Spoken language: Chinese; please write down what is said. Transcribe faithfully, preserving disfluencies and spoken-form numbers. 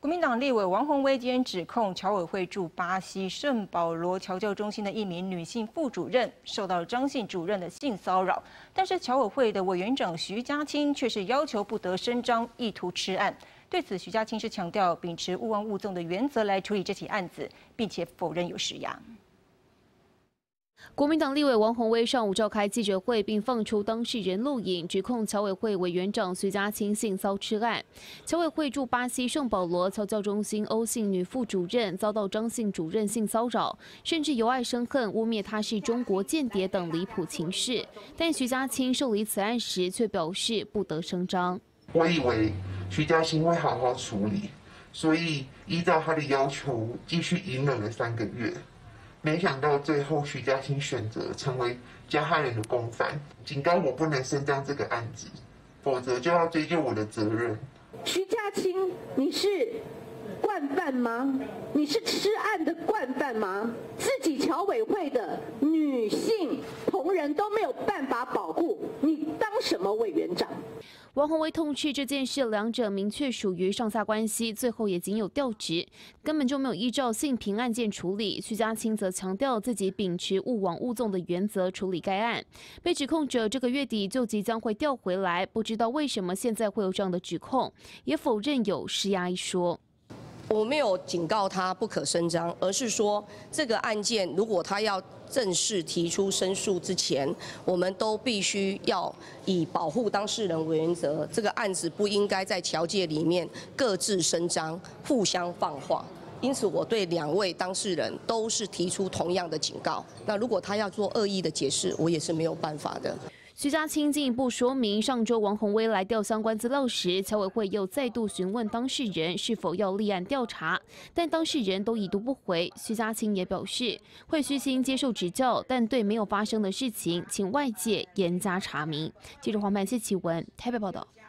国民党立委王宏威今天指控侨委会驻巴西圣保罗侨教中心的一名女性副主任受到张姓主任的性骚扰，但是侨委会的委员长徐家清却是要求不得声张，意图吃案。对此，徐家清是强调秉持勿忘勿纵的原则来处理这起案子，并且否认有施压。 国民党立委王宏威上午召开记者会，并放出当事人录影，指控侨委会委员长徐家清性骚扰案。侨委会驻巴西圣保罗侨教中心欧姓女副主任遭到张姓主任性骚扰，甚至由爱生恨，污蔑她是中国间谍等离谱情事。但徐家清受理此案时，却表示不得声张。我以为徐家清会好好处理，所以依照他的要求，继续隐忍了三个月。 没想到最后，徐家清选择成为加害人的共犯，警告我不能伸张这个案子，否则就要追究我的责任。徐家清，你是惯犯吗？你是吃案的惯犯吗？自己侨委会的女性同仁都没有办法保护，你当什么委员长？ 王宏威痛斥这件事，两者明确属于上下关系，最后也仅有调职，根本就没有依照性平案件处理。徐家清则强调自己秉持勿往勿纵的原则处理该案。被指控者这个月底就即将会调回来，不知道为什么现在会有这样的指控，也否认有施压一说。我没有警告他不可声张，而是说这个案件如果他要 正式提出申诉之前，我们都必须要以保护当事人为原则。这个案子不应该在侨界里面各自伸张、互相放话。因此，我对两位当事人都是提出同样的警告。那如果他要做恶意的解释，我也是没有办法的。 徐家清进一步说明，上周王宏威来调相关资料时，侨委会又再度询问当事人是否要立案调查，但当事人都已读不回。徐家清也表示，会虚心接受指教，但对没有发生的事情，请外界严加查明。记者黄曼谢奇文台北报道。